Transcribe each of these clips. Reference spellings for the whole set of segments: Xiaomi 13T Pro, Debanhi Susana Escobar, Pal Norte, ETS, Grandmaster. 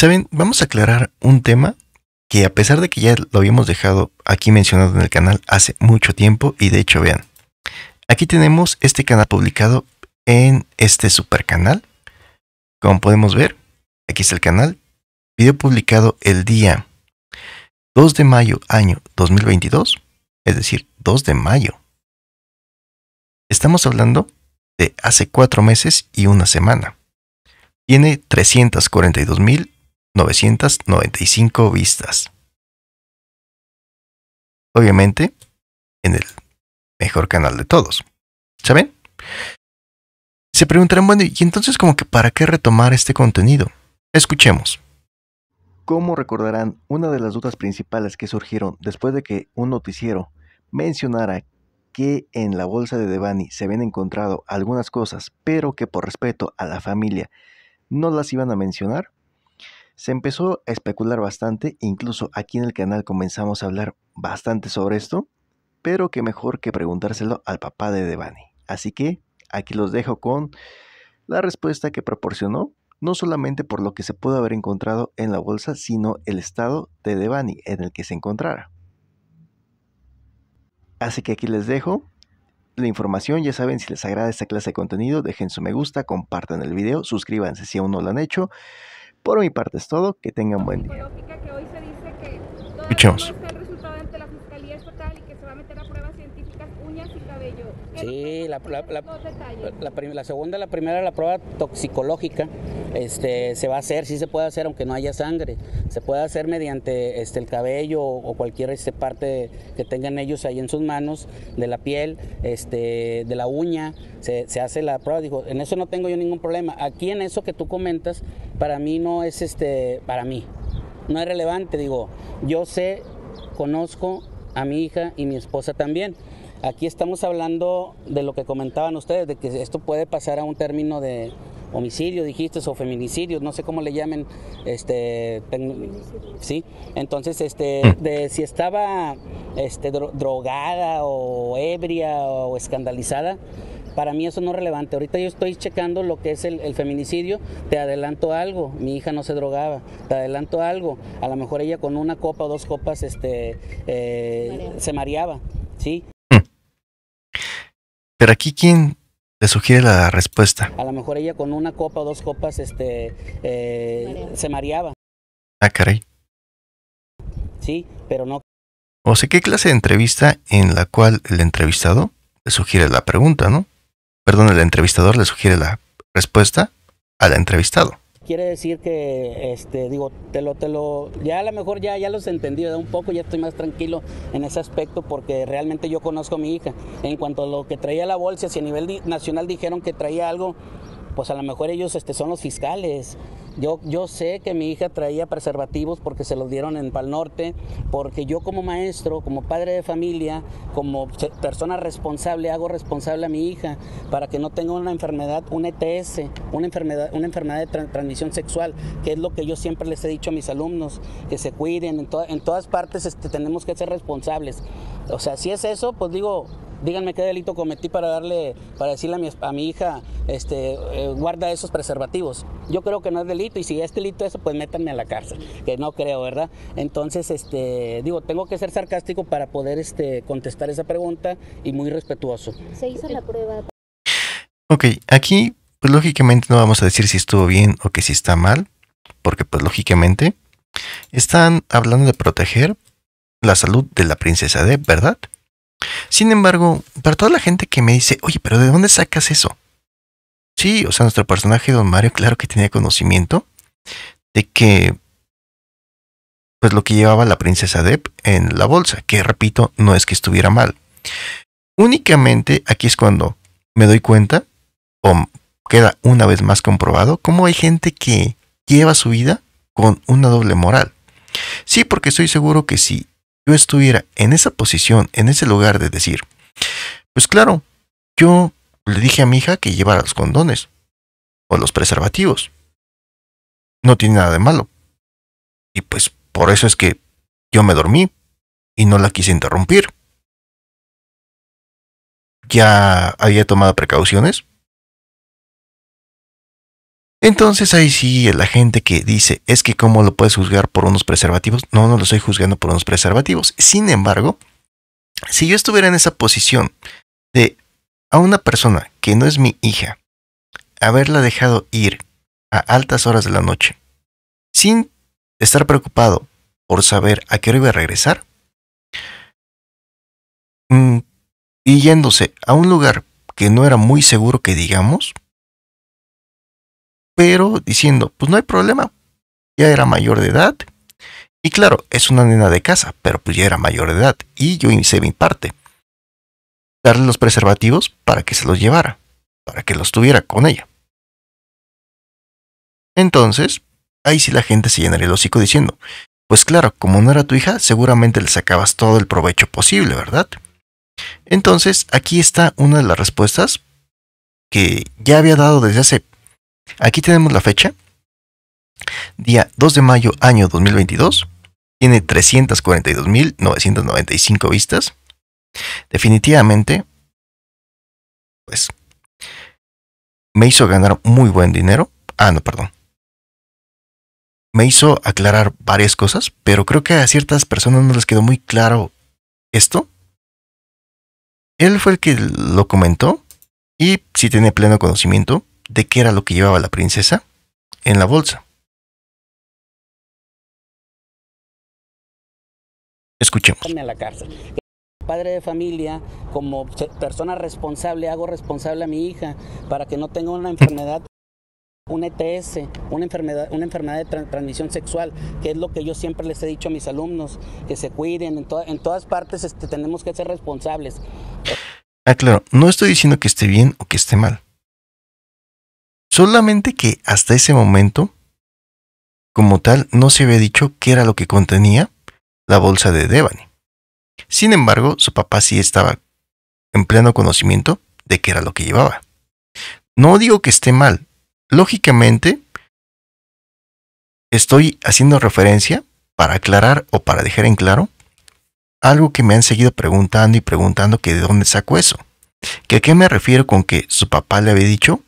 ¿Saben? Vamos a aclarar un tema que, a pesar de que ya lo habíamos dejado aquí mencionado en el canal hace mucho tiempo, y de hecho, vean, aquí tenemos este canal publicado en este super canal. Como podemos ver, aquí está el canal. Video publicado el día 2 de mayo año 2022, es decir, 2 de mayo. Estamos hablando de hace 4 meses y una semana. Tiene 342.995 vistas. Obviamente, en el mejor canal de todos, ¿saben? Se preguntarán, bueno, ¿y entonces como que para qué retomar este contenido? Escuchemos. Como recordarán, una de las dudas principales que surgieron después de que un noticiero mencionara que en la bolsa de Debanhi se habían encontrado algunas cosas, pero que por respeto a la familia no las iban a mencionar, se empezó a especular bastante. Incluso aquí en el canal comenzamos a hablar bastante sobre esto, pero que mejor que preguntárselo al papá de Debanhi. Así que aquí los dejo con la respuesta que proporcionó, no solamente por lo que se pudo haber encontrado en la bolsa, sino el estado de Debanhi en el que se encontrara. Así que aquí les dejo la información. Ya saben, si les agrada esta clase de contenido, dejen su me gusta, compartan el video, suscríbanse si aún no lo han hecho. Por mi parte es todo, que tengan buen día. Escuchemos. Sí, la primera, la prueba toxicológica, se va a hacer, sí se puede hacer aunque no haya sangre, se puede hacer mediante el cabello o cualquier parte que tengan ellos ahí en sus manos, de la piel, de la uña, se hace la prueba. Dijo, en eso no tengo yo ningún problema. Aquí en eso que tú comentas, para mí no es, para mí no es relevante. Digo, yo sé, conozco a mi hija y mi esposa también. Aquí estamos hablando de lo que comentaban ustedes, de que esto puede pasar a un término de homicidio, dijiste, o feminicidio, no sé cómo le llamen, sí. Entonces, de si estaba drogada o ebria o escandalizada, para mí eso no es relevante. Ahorita yo estoy checando lo que es el feminicidio. Te adelanto algo, mi hija no se drogaba. Te adelanto algo, a lo mejor ella con una copa o dos copas se mareaba, ¿sí? Pero aquí, ¿quién le sugiere la respuesta? A lo mejor ella con una copa o dos copas se mareaba. Ah, caray. Sí, pero no. O sea, ¿qué clase de entrevista en la cual el entrevistado le sugiere la pregunta, no? Perdón, el entrevistador le sugiere la respuesta al entrevistado. Quiere decir que, digo, ya a lo mejor ya los entendí, ¿verdad? Un poco, ya estoy más tranquilo en ese aspecto, porque realmente yo conozco a mi hija. En cuanto a lo que traía la bolsa, si a nivel nacional dijeron que traía algo, pues a lo mejor ellos son los fiscales. Yo sé que mi hija traía preservativos porque se los dieron en Pal Norte, porque yo como maestro, como padre de familia, como persona responsable, hago responsable a mi hija para que no tenga una enfermedad, un ETS, una enfermedad de transmisión sexual, que es lo que yo siempre les he dicho a mis alumnos, que se cuiden. En todas partes tenemos que ser responsables. O sea, si es eso, pues digo, díganme qué delito cometí para decirle a mi hija, guarda esos preservativos. Yo creo que no es delito, y si es delito eso, pues métanme a la cárcel, que no creo, ¿verdad? Entonces, digo, tengo que ser sarcástico para poder contestar esa pregunta, y muy respetuoso. Se hizo la prueba. Ok, aquí, pues lógicamente no vamos a decir si estuvo bien o que si está mal, porque pues lógicamente están hablando de proteger la salud de la princesa D, ¿verdad? Sin embargo, para toda la gente que me dice, oye, pero ¿de dónde sacas eso? Sí, o sea, nuestro personaje Don Mario, claro que tenía conocimiento de que, pues lo que llevaba la princesa Deb en la bolsa, que repito, no es que estuviera mal. Únicamente aquí es cuando me doy cuenta, o queda una vez más comprobado, cómo hay gente que lleva su vida con una doble moral. Sí, porque estoy seguro que sí. Yo estuviera en esa posición, en ese lugar de decir, pues claro, yo le dije a mi hija que llevara los condones o los preservativos, no tiene nada de malo, y pues por eso es que yo me dormí y no la quise interrumpir. Ya había tomado precauciones, Entonces ahí sí, la gente que dice, es que cómo lo puedes juzgar por unos preservativos. No, no lo estoy juzgando por unos preservativos. Sin embargo, si yo estuviera en esa posición de a una persona que no es mi hija, haberla dejado ir a altas horas de la noche, sin estar preocupado por saber a qué hora iba a regresar, y yéndose a un lugar que no era muy seguro que digamos, pero diciendo, pues no hay problema, ya era mayor de edad, y claro, es una nena de casa, pero pues ya era mayor de edad, y yo hice mi parte, darle los preservativos para que se los llevara, para que los tuviera con ella. Entonces, ahí sí la gente se llenaría el hocico diciendo, pues claro, como no era tu hija, seguramente le sacabas todo el provecho posible, ¿verdad? Entonces, aquí está una de las respuestas que ya había dado desde hace... Aquí tenemos la fecha, día 2 de mayo, año 2022, tiene 342.995 vistas. Definitivamente, pues, me hizo ganar muy buen dinero. Ah, no, perdón. Me hizo aclarar varias cosas, pero creo que a ciertas personas no les quedó muy claro esto. Él fue el que lo comentó y sí tiene pleno conocimiento de qué era lo que llevaba la princesa en la bolsa. Escuchemos. A la cárcel. Padre de familia, como persona responsable, hago responsable a mi hija para que no tenga una enfermedad, un ETS, una enfermedad de transmisión sexual, que es lo que yo siempre les he dicho a mis alumnos, que se cuiden, en todas partes tenemos que ser responsables. Ah, claro, no estoy diciendo que esté bien o que esté mal. Solamente que hasta ese momento, como tal, no se había dicho qué era lo que contenía la bolsa de Debanhi. Sin embargo, su papá sí estaba en pleno conocimiento de qué era lo que llevaba. No digo que esté mal. Lógicamente, estoy haciendo referencia para aclarar o para dejar en claro algo que me han seguido preguntando y preguntando, que de dónde saco eso. ¿Que a qué me refiero con que su papá le había dicho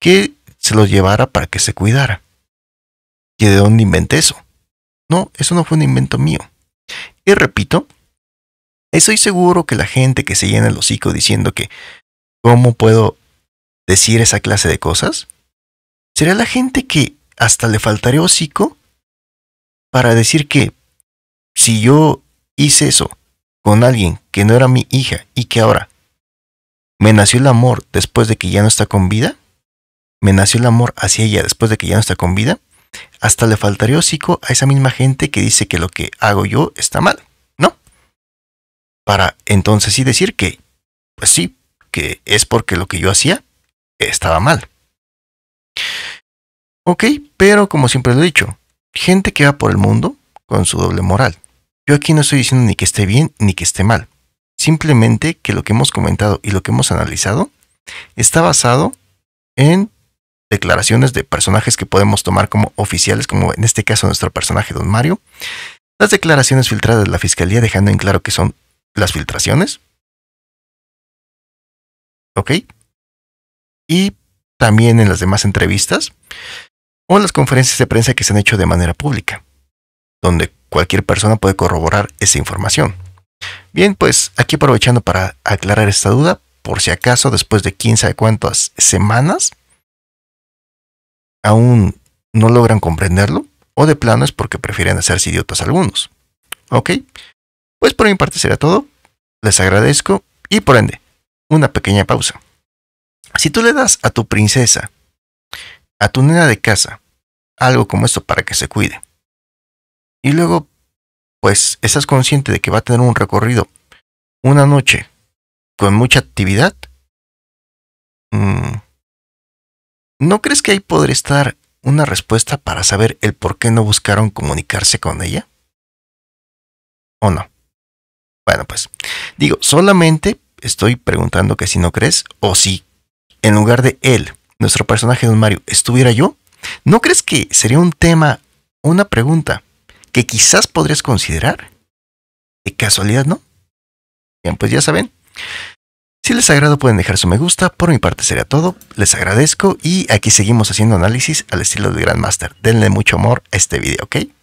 que se los llevara para que se cuidara? ¿Y de dónde inventé eso? No, eso no fue un invento mío. Y repito, estoy seguro que la gente que se llena el hocico diciendo que ¿cómo puedo decir esa clase de cosas? Sería la gente que hasta le faltaría hocico para decir que si yo hice eso con alguien que no era mi hija y que ahora me nació el amor después de que ya no está con vida, me nació el amor hacia ella después de que ya no está con vida, hasta le faltaría hocico a esa misma gente que dice que lo que hago yo está mal, ¿no? Para entonces sí decir que, pues sí, que es porque lo que yo hacía estaba mal. Ok, pero como siempre lo he dicho, gente que va por el mundo con su doble moral. Yo aquí no estoy diciendo ni que esté bien ni que esté mal. Simplemente que lo que hemos comentado y lo que hemos analizado está basado en declaraciones de personajes que podemos tomar como oficiales, como en este caso nuestro personaje Don Mario. Las declaraciones filtradas de la fiscalía, dejando en claro que son las filtraciones. Ok. Y también en las demás entrevistas o en las conferencias de prensa que se han hecho de manera pública, donde cualquier persona puede corroborar esa información. Bien, pues aquí aprovechando para aclarar esta duda, por si acaso después de quién sabe cuántas semanas aún no logran comprenderlo, o de plano es porque prefieren hacerse idiotas algunos. Ok, pues por mi parte será todo, les agradezco y por ende, una pequeña pausa. Si tú le das a tu princesa, a tu nena de casa, algo como esto para que se cuide, y luego, pues, estás consciente de que va a tener un recorrido, una noche, con mucha actividad, ¿no crees que ahí podría estar una respuesta para saber el por qué no buscaron comunicarse con ella? ¿O no? Bueno, pues, digo, solamente estoy preguntando que si no crees, o si en lugar de él, nuestro personaje Don Mario, estuviera yo, ¿no crees que sería un tema, una pregunta, que quizás podrías considerar? ¿De casualidad no? Bien, pues ya saben. Si les agrado pueden dejar su me gusta, por mi parte sería todo, les agradezco y aquí seguimos haciendo análisis al estilo de Grandmaster. Denle mucho amor a este video, ¿ok?